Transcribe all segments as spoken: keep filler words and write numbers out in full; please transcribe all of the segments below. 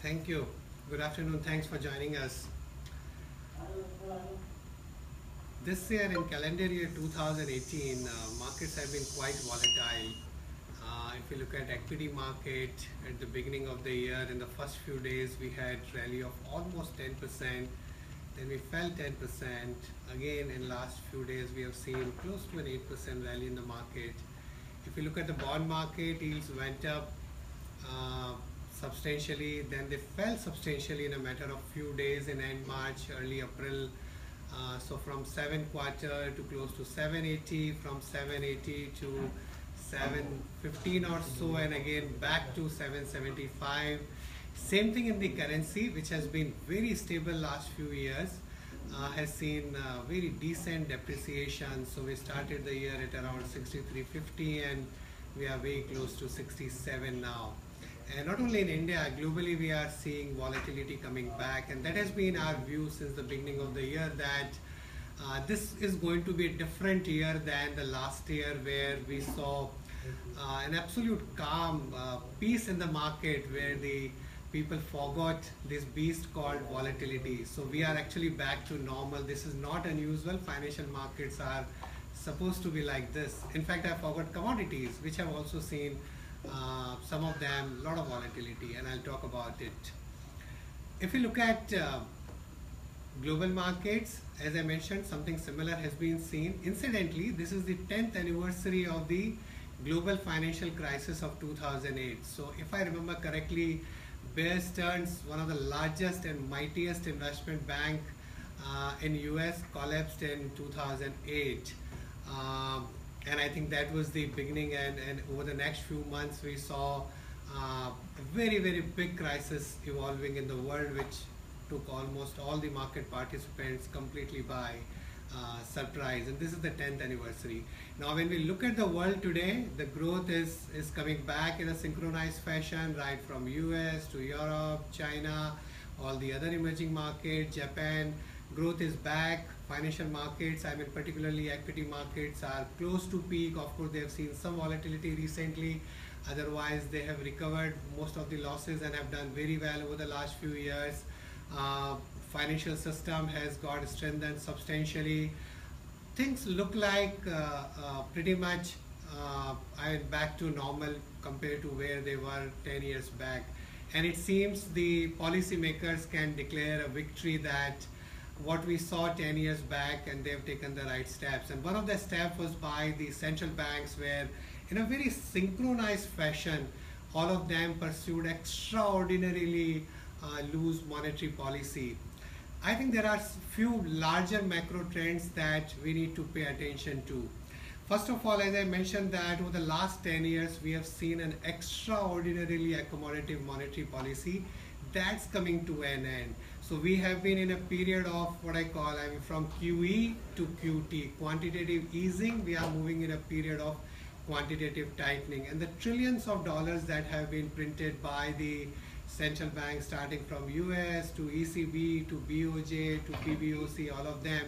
Thank you. Good afternoon. Thanks for joining us. This year, in calendar year two thousand eighteen, uh, markets have been quite volatile. Uh, if you look at equity market, at the beginning of the year, in the first few days, we had rally of almost ten percent. Then we fell ten percent. Again, in last few days, we have seen close to an eight percent rally in the market. If you look at the bond market, yields went up uh, substantially, then they fell substantially in a matter of few days in end March, early April. Uh, so from seven quarter to close to seven eighty, from seven eighty to seven fifteen or so, and again back to seven seventy-five. Same thing in the currency, which has been very stable last few years, uh, has seen uh, very decent depreciation. So we started the year at around sixty-three fifty and we are very close to sixty-seven now. And not only in India, globally we are seeing volatility coming back, and that has been our view since the beginning of the year that uh, this is going to be a different year than the last year, where we saw uh, an absolute calm, uh, peace in the market, where the people forgot this beast called volatility. So we are actually back to normal. This is not unusual. Financial markets are supposed to be like this. In fact, I forgot commodities, which have also seen Uh, some of them a lot of volatility, and I'll talk about it. If you look at uh, global markets, as I mentioned, something similar has been seen. Incidentally, this is the tenth anniversary of the global financial crisis of two thousand eight. So if I remember correctly, Bear Stearns, one of the largest and mightiest investment bank uh, in U S, collapsed in two thousand eight. Uh, And I think that was the beginning, and, and over the next few months we saw uh, a very, very big crisis evolving in the world, which took almost all the market participants completely by uh, surprise. And this is the tenth anniversary. Now when we look at the world today, the growth is, is coming back in a synchronized fashion, right from U S to Europe, China, all the other emerging markets, Japan. Growth is back. Financial markets, I mean particularly equity markets, are close to peak. Of course, they have seen some volatility recently. Otherwise, they have recovered most of the losses and have done very well over the last few years. Uh, financial system has got strengthened substantially. Things look like uh, uh, pretty much uh, I mean, back to normal compared to where they were ten years back. And it seems the policymakers can declare a victory that what we saw ten years back, and they've taken the right steps. And one of the steps was by the central banks, where in a very synchronized fashion, all of them pursued extraordinarily uh, loose monetary policy. I think there are few larger macro trends that we need to pay attention to. First of all, as I mentioned, that over the last ten years, we have seen an extraordinarily accommodative monetary policy that's coming to an end. So we have been in a period of what I call, I mean, from Q E to Q T, quantitative easing. We are moving in a period of quantitative tightening, and the trillions of dollars that have been printed by the central banks, starting from U S to E C B to B O J to P B O C, all of them.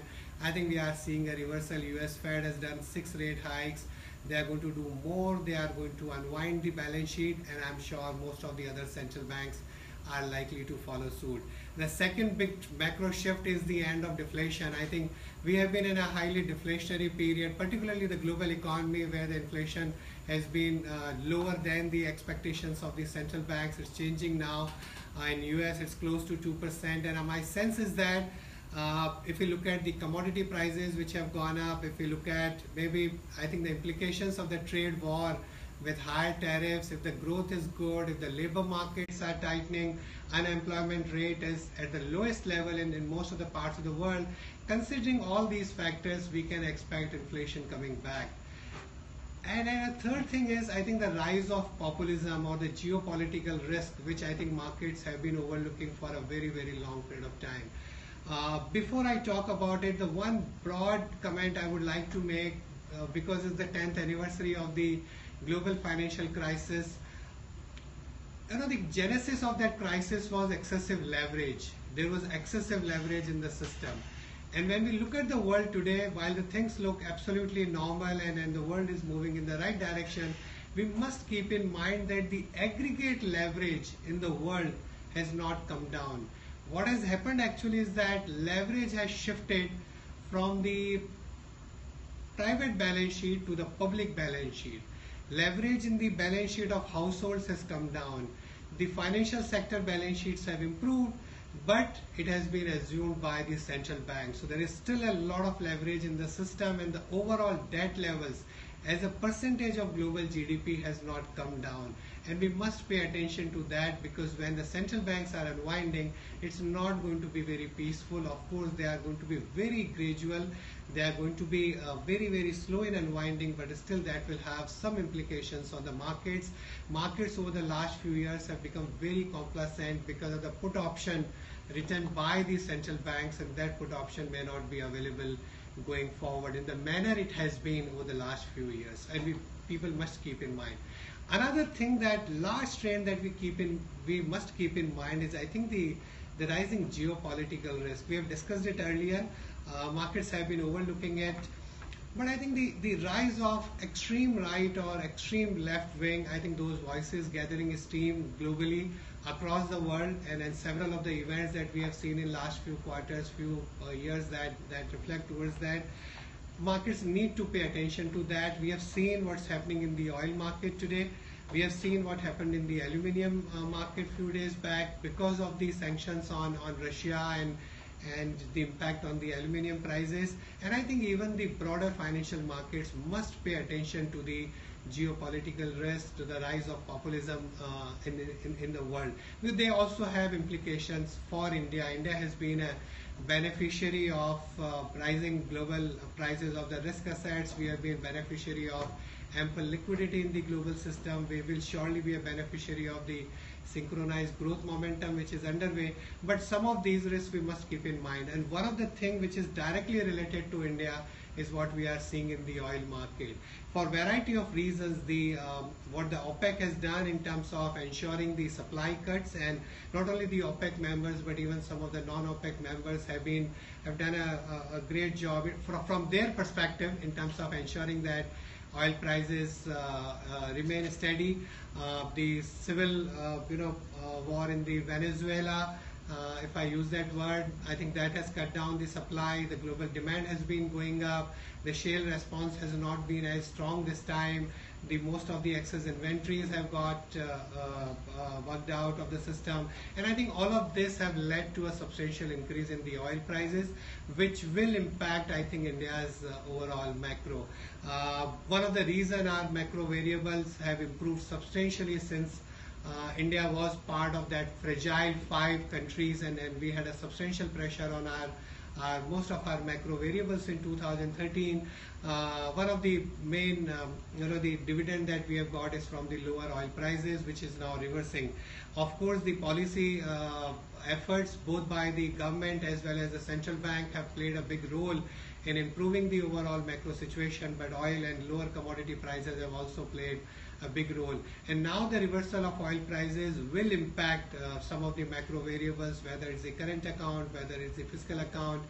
I think we are seeing a reversal. U S Fed has done six rate hikes. They are going to do more. They are going to unwind the balance sheet, and I'm sure most of the other central banks are likely to follow suit. The second big macro shift is the end of deflation. I think we have been in a highly deflationary period, particularly the global economy, where the inflation has been uh, lower than the expectations of the central banks. It's changing now. Uh, in U S, it's close to two percent. And my sense is that uh, if you look at the commodity prices which have gone up, if you look at maybe, I think the implications of the trade war with higher tariffs, if the growth is good, if the labor markets are tightening, unemployment rate is at the lowest level in, in most of the parts of the world, considering all these factors, we can expect inflation coming back. And then a third thing is, I think, the rise of populism or the geopolitical risk, which I think markets have been overlooking for a very, very long period of time. Uh, before I talk about it, the one broad comment I would like to make, uh, because it's the tenth anniversary of the global financial crisis. You know, the genesis of that crisis was excessive leverage. There was excessive leverage in the system. And when we look at the world today, while the things look absolutely normal and, and the world is moving in the right direction, we must keep in mind that the aggregate leverage in the world has not come down. What has happened actually is that leverage has shifted from the private balance sheet to the public balance sheet. Leverage in the balance sheet of households has come down. The financial sector balance sheets have improved, but it has been assumed by the central bank. So there is still a lot of leverage in the system, and the overall debt levels as a percentage of global G D P has not come down. And we must pay attention to that, because when the central banks are unwinding, it's not going to be very peaceful. Of course, they are going to be very gradual. They are going to be uh, very, very slow in unwinding, but still that will have some implications on the markets. Markets over the last few years have become very complacent because of the put option written by the central banks, and that put option may not be available going forward in the manner it has been over the last few years, and we people must keep in mind. Another thing, that large trend that we keep in we must keep in mind is, I think, the the rising geopolitical risk. We have discussed it earlier. Uh, markets have been overlooking it, but I think the the rise of extreme right or extreme left wing, I think those voices gathering steam globally across the world, and then several of the events that we have seen in last few quarters, few uh, years that that reflect towards that. Markets need to pay attention to that. We have seen what's happening in the oil market today. We have seen what happened in the aluminium uh, market few days back because of the sanctions on on Russia and and the impact on the aluminium prices. And I think even the broader financial markets must pay attention to the geopolitical risk, to the rise of populism uh, in, in, in the world. They also have implications for India. India has been a beneficiary of uh, rising global prices of the risk assets. We have been beneficiary of ample liquidity in the global system. We will surely be a beneficiary of the synchronized growth momentum which is underway. But some of these risks we must keep in mind. And one of the things which is directly related to India is what we are seeing in the oil market. For a variety of reasons, the um, what the OPEC has done in terms of ensuring the supply cuts, and not only the OPEC members but even some of the non-OPEC members have been have done a, a, a great job from, from their perspective in terms of ensuring that oil prices uh, uh, remain steady. Uh, the civil uh, you know, uh, war in the Venezuela, Uh, if I use that word, I think that has cut down the supply. The global demand has been going up. The shale response has not been as strong this time. The most of the excess inventories have got uh, uh, worked out of the system. And I think all of this have led to a substantial increase in the oil prices, which will impact, I think, India's uh, overall macro. Uh, one of the reasons our macro variables have improved substantially since Uh, India was part of that fragile five countries, and, and we had a substantial pressure on our, our most of our macro variables in two thousand thirteen. Uh, one of the main, um, you know, the dividend that we have got is from the lower oil prices, which is now reversing. Of course, the policy uh, efforts both by the government as well as the central bank have played a big role in improving the overall macro situation, but oil and lower commodity prices have also played a big role. And now the reversal of oil prices will impact uh, some of the macro variables, whether it's the current account, whether it's the fiscal account,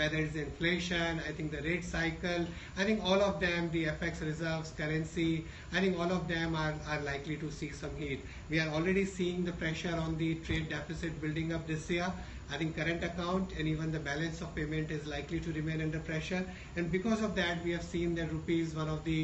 whether it's inflation, I think the rate cycle, I think all of them, the F X reserves, currency, I think all of them are, are likely to see some heat. We are already seeing the pressure on the trade deficit building up this year. I think current account and even the balance of payment is likely to remain under pressure. And because of that, we have seen that rupee is one of the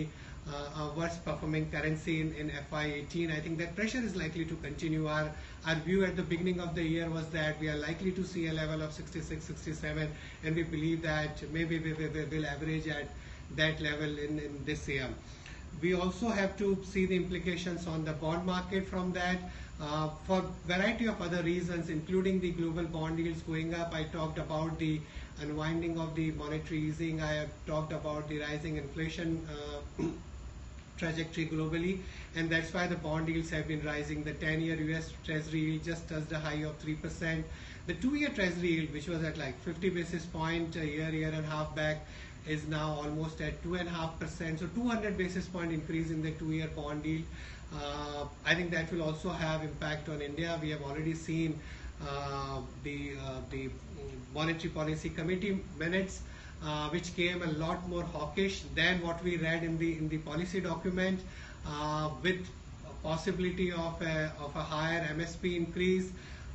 Uh, worst performing currency in, in F I eighteen. I think that pressure is likely to continue. Our, our view at the beginning of the year was that we are likely to see a level of sixty-six, sixty-seven, and we believe that maybe we will average at that level in, in this year. We also have to see the implications on the bond market from that. Uh, for a variety of other reasons, including the global bond yields going up, I talked about the unwinding of the monetary easing, I have talked about the rising inflation uh, trajectory globally, and that's why the bond yields have been rising. The ten-year U S Treasury yield just touched a high of three percent. The two-year Treasury yield, which was at like fifty basis point a year, year and a half back, is now almost at two point five percent. So two hundred basis point increase in the two-year bond yield. Uh, I think that will also have impact on India. We have already seen uh, the, uh, the Monetary Policy Committee minutes, Uh, which came a lot more hawkish than what we read in the in the policy document, uh, with a possibility of a, of a higher M S P increase,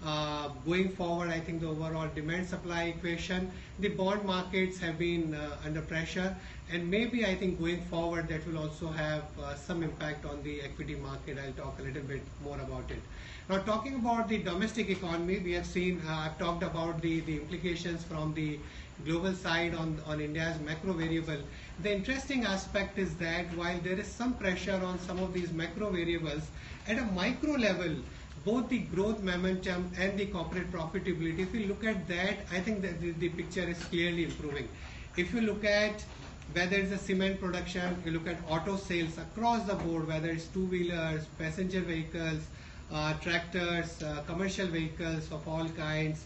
Uh, going forward, I think the overall demand-supply equation, the bond markets have been uh, under pressure, and maybe I think going forward that will also have uh, some impact on the equity market. I'll talk a little bit more about it. Now, talking about the domestic economy, we have seen, uh, I've talked about the, the implications from the global side on, on India's macro variable. The interesting aspect is that while there is some pressure on some of these macro variables, at a micro level, both the growth momentum and the corporate profitability, if you look at that, I think that the, the picture is clearly improving. If you look at whether it's the cement production, you look at auto sales across the board, whether it's two-wheelers, passenger vehicles, uh, tractors, uh, commercial vehicles of all kinds.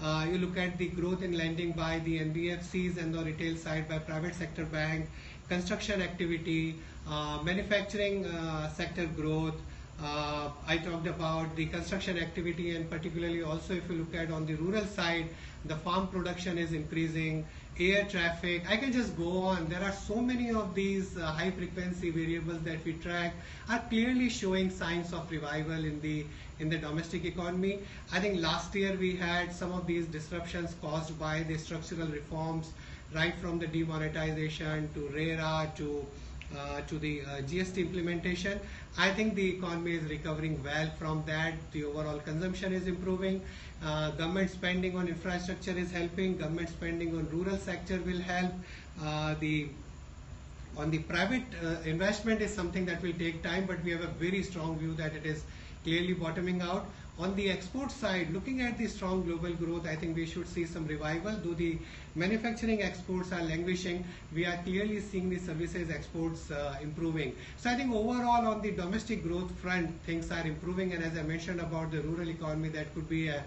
Uh, you look at the growth in lending by the N B F Cs and the retail side by private sector bank, construction activity, uh, manufacturing uh, sector growth. Uh, I talked about the construction activity, and particularly also if you look at on the rural side, the farm production is increasing, air traffic. I can just go on. There are so many of these uh, high frequency variables that we track are clearly showing signs of revival in the in the domestic economy. I think last year we had some of these disruptions caused by the structural reforms, right from the demonetization to RERA to Uh, to the uh, G S T implementation. I think the economy is recovering well from that. The overall consumption is improving. Uh, government spending on infrastructure is helping. Government spending on rural sector will help. Uh, the on the private uh, investment is something that will take time, but we have a very strong view that it is clearly bottoming out. On the export side, looking at the strong global growth, I think we should see some revival. Though the manufacturing exports are languishing, we are clearly seeing the services exports uh, improving. So I think overall on the domestic growth front, things are improving. And as I mentioned about the rural economy, that could be a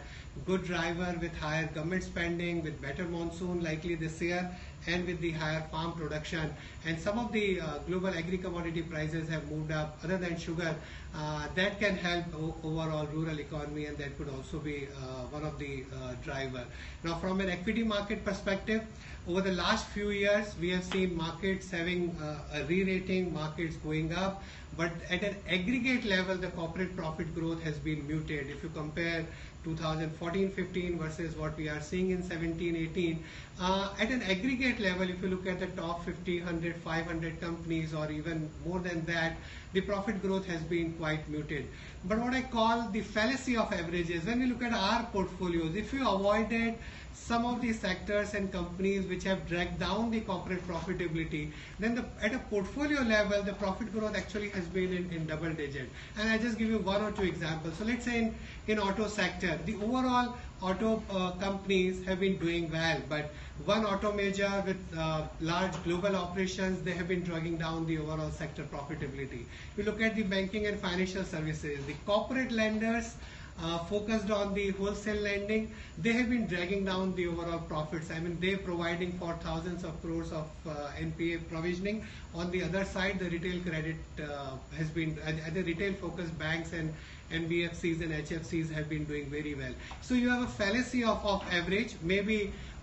good driver with higher government spending, with better monsoon likely this year, and with the higher farm production. And some of the uh, global agri-commodity prices have moved up, other than sugar. Uh, that can help overall rural economy, and that could also be uh, one of the uh, driver. Now, from an equity market perspective, over the last few years, we have seen markets having uh, a re-rating, markets going up. But at an aggregate level, the corporate profit growth has been muted. If you compare two thousand fourteen fifteen versus what we are seeing in seventeen eighteen, uh, at an aggregate level, if you look at the top fifty, one hundred, five hundred companies, or even more than that, the profit growth has been quite muted. But what I call the fallacy of averages, when we look at our portfolios, if you avoided some of the sectors and companies which have dragged down the corporate profitability, then the, at a portfolio level, the profit growth actually has been in, in double digit. And I'll just give you one or two examples. So let's say in, in auto sector, the overall auto uh, companies have been doing well, but one auto major with uh, large global operations, they have been dragging down the overall sector profitability. We look at the banking and financial services, the corporate lenders, Uh, focused on the wholesale lending, they have been dragging down the overall profits. I mean, they're providing for thousands of crores of uh, N P A provisioning. On the other side, the retail credit uh, has been, uh, the retail focused banks and N B F Cs and H F Cs have been doing very well. So you have a fallacy of, of average. Maybe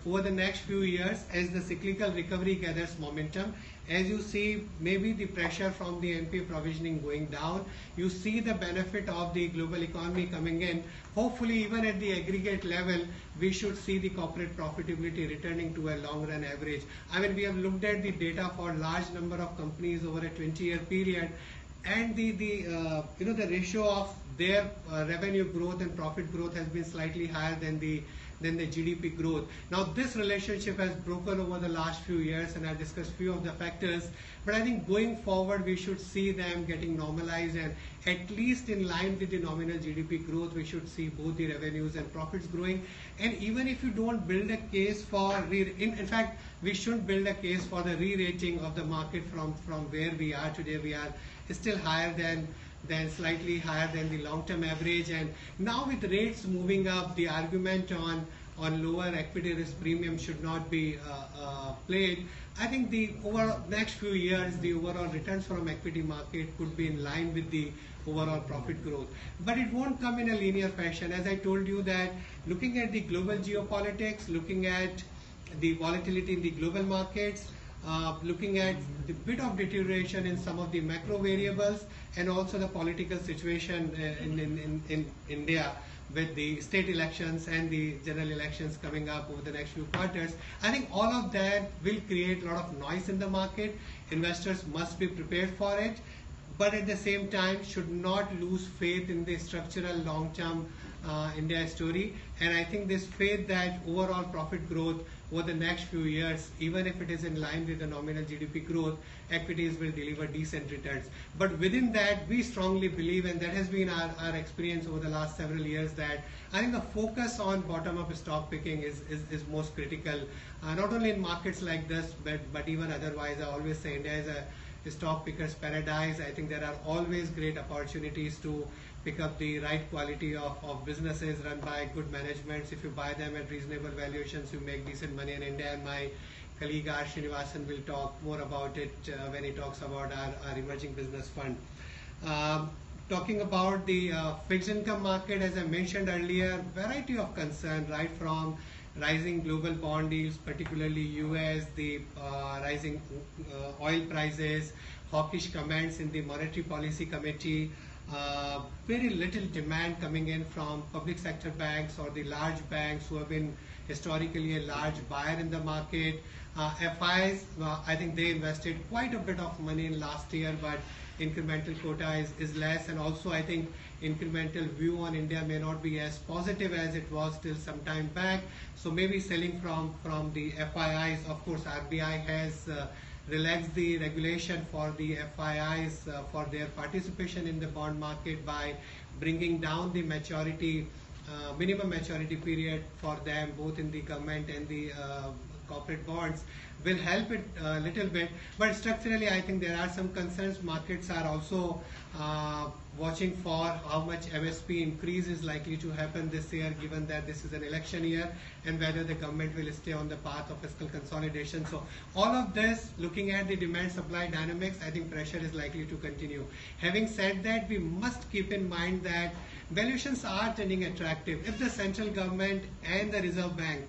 over the next few years, as the cyclical recovery gathers momentum, as you see maybe the pressure from the N P A provisioning going down, you see the benefit of the global economy coming in. Hopefully, even at the aggregate level, we should see the corporate profitability returning to a long-run average. I mean, we have looked at the data for large number of companies over a twenty-year period, and the, the uh, you know, the ratio of their uh, revenue growth and profit growth has been slightly higher than the than the G D P growth. Now, this relationship has broken over the last few years, and I've discussed few of the factors, but I think going forward, we should see them getting normalized, and at least in line with the nominal G D P growth, we should see both the revenues and profits growing. And even if you don't build a case for, re in, in fact, we shouldn't build a case for the re-rating of the market from, from where we are today. We are still higher than than slightly higher than the long-term average, and now with rates moving up, the argument on on lower equity risk premium should not be uh, uh, played. I think the over next few years, the overall returns from equity market could be in line with the overall profit growth, but it won't come in a linear fashion. As I told you that looking at the global geopolitics, looking at the volatility in the global markets, Uh, looking at the bit of deterioration in some of the macro variables, and also the political situation in, in, in, in India, with the state elections and the general elections coming up over the next few quarters. I think all of that will create a lot of noise in the market. Investors must be prepared for it, but at the same time should not lose faith in the structural long-term uh, India story. And I think this faith that overall profit growth over the next few years, even if it is in line with the nominal G D P growth, equities will deliver decent returns. But within that, we strongly believe, and that has been our, our experience over the last several years, that I think the focus on bottom-up stock picking is, is, is most critical, uh, not only in markets like this, but, but even otherwise. I always say India is a stock pickers paradise. I think there are always great opportunities to pick up the right quality of, of businesses run by good managements. If you buy them at reasonable valuations, you make decent money in India. And my colleague R. Srinivasan will talk more about it uh, when he talks about our, our emerging business fund. Um, talking about the uh, fixed income market, as I mentioned earlier, variety of concern, right from rising global bond yields, particularly U S, the uh, rising uh, oil prices, hawkish comments in the Monetary Policy Committee, uh, very little demand coming in from public sector banks or the large banks who have been historically a large buyer in the market. Uh, F Is, uh, I think they invested quite a bit of money in last year, but incremental quota is, is less, and also I think incremental view on India may not be as positive as it was till some time back. So maybe selling from, from the F I Is. Of course, R B I has uh, relaxed the regulation for the F I Is uh, for their participation in the bond market by bringing down the maturity, uh, minimum maturity period for them, both in the government and the uh, corporate bonds. Will help it a little bit, but structurally I think there are some concerns. Markets are also uh, watching for how much M S P increase is likely to happen this year, given that this is an election year, and whether the government will stay on the path of fiscal consolidation. So all of this, looking at the demand supply dynamics, I think pressure is likely to continue. Having said that, we must keep in mind that valuations are turning attractive. If the central government and the Reserve Bank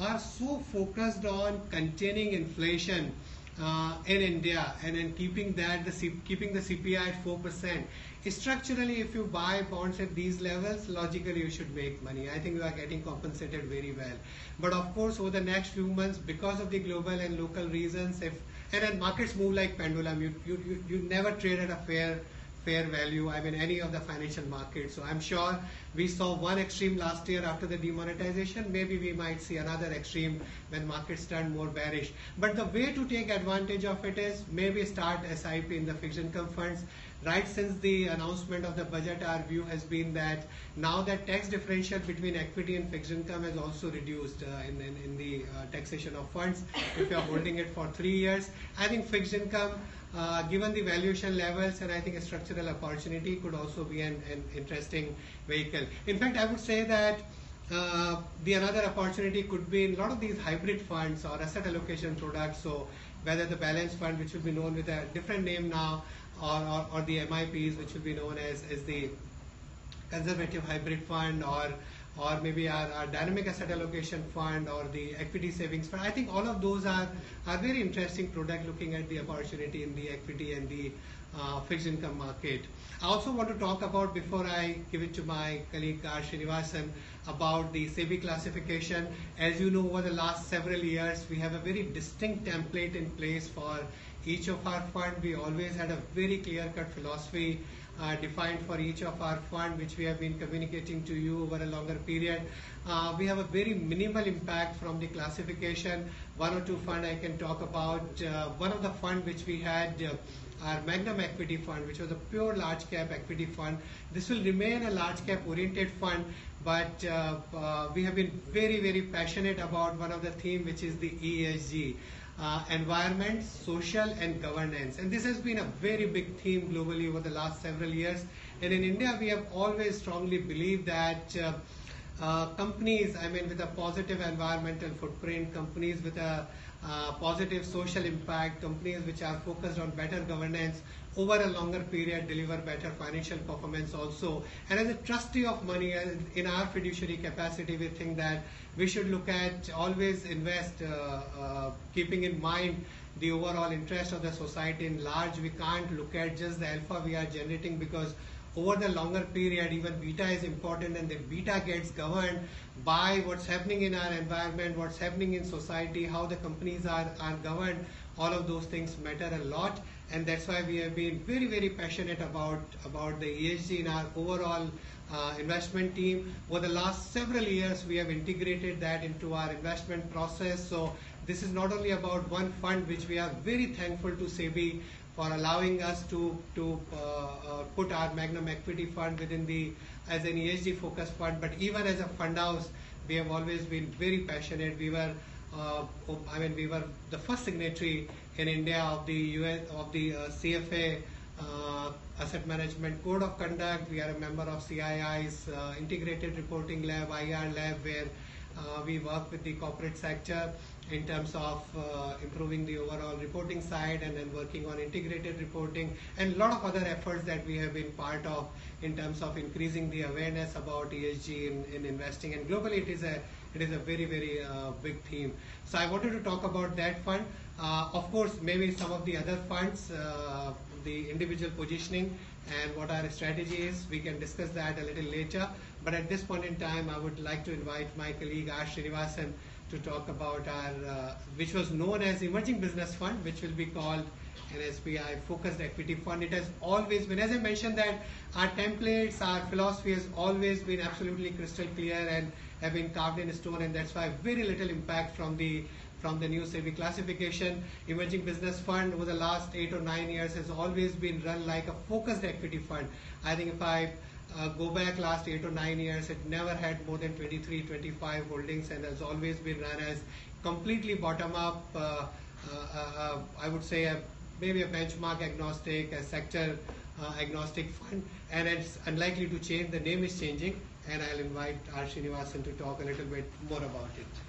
are so focused on containing inflation uh, in India and in keeping that the C keeping the C P I at four percent, structurally, if you buy bonds at these levels, logically you should make money. I think you are getting compensated very well. But of course, over the next few months, because of the global and local reasons, if and then markets move like pendulum, you you you, you never trade at a fair. fair value, I mean, any of the financial markets. So I'm sure we saw one extreme last year after the demonetization. Maybe we might see another extreme when markets turn more bearish. But the way to take advantage of it is maybe start S I P in the fixed income funds. Right since the announcement of the budget, our view has been that now that tax differential between equity and fixed income has also reduced uh, in, in, in the uh, taxation of funds. If you are holding it for three years, I think fixed income, uh, given the valuation levels, and I think a structural opportunity, could also be an, an interesting vehicle. In fact, I would say that uh, the another opportunity could be in a lot of these hybrid funds or asset allocation products. So whether the balance fund, which will be known with a different name now, Or, or, or the M I Ps, which will be known as, as the conservative hybrid fund, or or maybe our, our dynamic asset allocation fund, or the equity savings fund. I think all of those are, are very interesting product looking at the opportunity in the equity and the uh, fixed income market. I also want to talk about, before I give it to my colleague R. Srinivasan, about the SEBI classification. As you know, over the last several years, we have a very distinct template in place for each of our fund. We always had a very clear-cut philosophy uh, defined for each of our fund, which we have been communicating to you over a longer period. Uh, we have a very minimal impact from the classification. One or two fund I can talk about. Uh, one of the fund which we had, uh, our Magnum Equity Fund, which was a pure large-cap equity fund. This will remain a large-cap oriented fund, but uh, uh, we have been very, very passionate about one of the themes, which is the E S G. Uh, environment, social, and governance. And this has been a very big theme globally over the last several years. And in India, we have always strongly believed that uh, uh, companies, I mean, with a positive environmental footprint, companies with a uh, positive social impact, companies which are focused on better governance, over a longer period deliver better financial performance also. And as a trustee of money, in our fiduciary capacity, we think that we should look at, always invest, uh, uh, keeping in mind the overall interest of the society in large. We can't look at just the alpha we are generating, because over the longer period, even beta is important, and the beta gets governed by what's happening in our environment, what's happening in society, how the companies are, are governed. All of those things matter a lot, and that's why we have been very, very passionate about, about the E S G in our overall uh, investment team. Over the last several years, we have integrated that into our investment process. So this is not only about one fund, which we are very thankful to SEBI for allowing us to, to uh, uh, put our Magnum Equity Fund within the, as an E S G focused fund, but even as a fund house, we have always been very passionate. We were, uh, I mean, we were the first signatory in India of the U S, of the uh, C F A uh, Asset Management Code of Conduct. We are a member of C I I's uh, Integrated Reporting Lab, I R Lab, where uh, we work with the corporate sector in terms of uh, improving the overall reporting side, and then working on integrated reporting, and a lot of other efforts that we have been part of in terms of increasing the awareness about E S G in, in investing. And globally, it is a it is a very, very uh, big theme. So I wanted to talk about that fund. Uh, of course, maybe some of the other funds, uh, the individual positioning and what our strategy is, we can discuss that a little later. But at this point in time, I would like to invite my colleague R. Srinivasan to talk about our, uh, which was known as Emerging Business Fund, which will be called N S B I Focused Equity Fund. It has always been, as I mentioned, that our templates, our philosophy has always been absolutely crystal clear and have been carved in stone, and that's why very little impact from the from the new SEBI classification. Emerging Business Fund over the last eight or nine years has always been run like a focused equity fund. I think if I Uh, go back last eight or nine years, it never had more than twenty-three, twenty-five holdings, and has always been run as completely bottom-up, uh, uh, uh, I would say a, maybe a benchmark agnostic, a sector uh, agnostic fund, and it's unlikely to change. The name is changing, and I'll invite R. Srinivasan to talk a little bit more about it.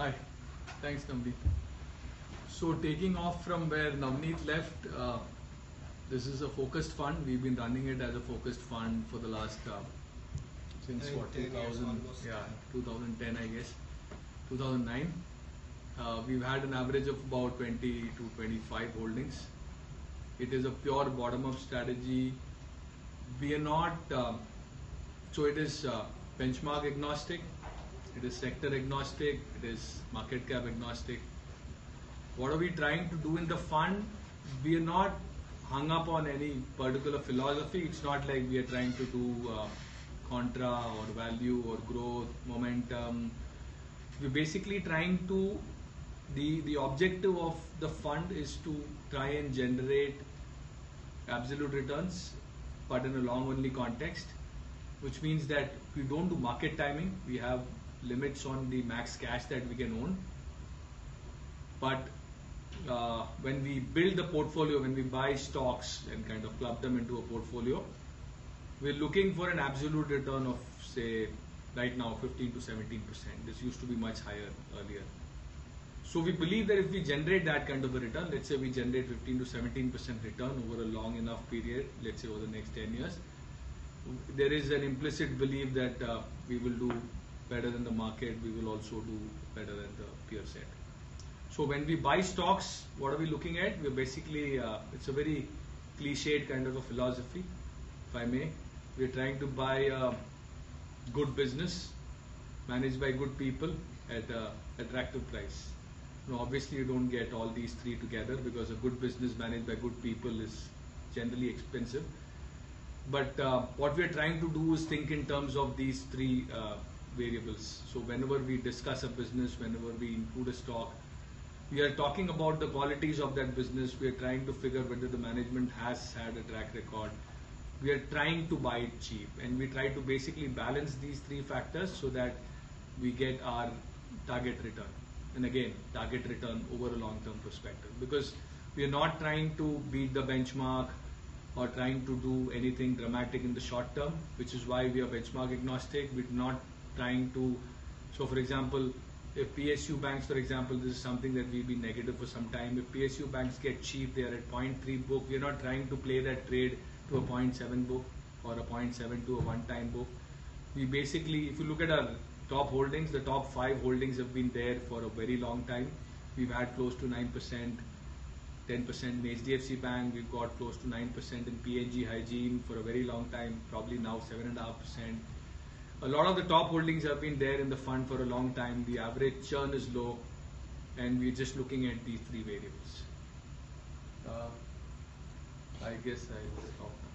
Hi, thanks Navneet. So taking off from where Navneet left, uh, this is a focused fund. We've been running it as a focused fund for the last, uh, since what, two thousand, yeah, two thousand ten I guess, two thousand nine. Uh, we've had an average of about twenty to twenty-five holdings. It is a pure bottom-up strategy. We are not, uh, so it is uh, benchmark agnostic. It is sector agnostic, it is market cap agnostic. What are we trying to do in the fund? We are not hung up on any particular philosophy. It's not like we are trying to do uh, contra or value or growth, momentum. We're basically trying to, the, the objective of the fund is to try and generate absolute returns, but in a long only context, which means that we don't do market timing. We have limits on the max cash that we can own, but uh, when we build the portfolio, when we buy stocks and kind of club them into a portfolio, we're looking for an absolute return of, say, right now fifteen to seventeen percent. This used to be much higher earlier. So we believe that if we generate that kind of a return, let's say we generate fifteen to seventeen percent return over a long enough period, let's say over the next ten years, there is an implicit belief that uh, we will do better than the market, we will also do better than the peer set. So when we buy stocks, what are we looking at? We're basically, uh, it's a very cliched kind of a philosophy, if I may. We're trying to buy a good business, managed by good people at an attractive price. Now, obviously you don't get all these three together, because a good business managed by good people is generally expensive. But uh, what we're trying to do is think in terms of these three uh, variables. So whenever we discuss a business, whenever we include a stock, we are talking about the qualities of that business. We are trying to figure whether the management has had a track record. We are trying to buy it cheap, and we try to basically balance these three factors so that we get our target return. And again, target return over a long-term perspective, because we are not trying to beat the benchmark or trying to do anything dramatic in the short term, which is why we are benchmark agnostic. We're not trying to, so for example, if P S U banks, for example, this is something that we've been negative for some time. If P S U banks get cheap, they are at zero point three book. We're not trying to play that trade to a zero point seven book or a zero point seven to a one time book. We basically, if you look at our top holdings, the top five holdings have been there for a very long time. We've had close to nine percent, ten percent in H D F C Bank. We've got close to nine percent in P and G Hygiene for a very long time, probably now seven point five percent. A lot of the top holdings have been there in the fund for a long time. The average churn is low, and we're just looking at these three variables. Uh, I guess I will stop.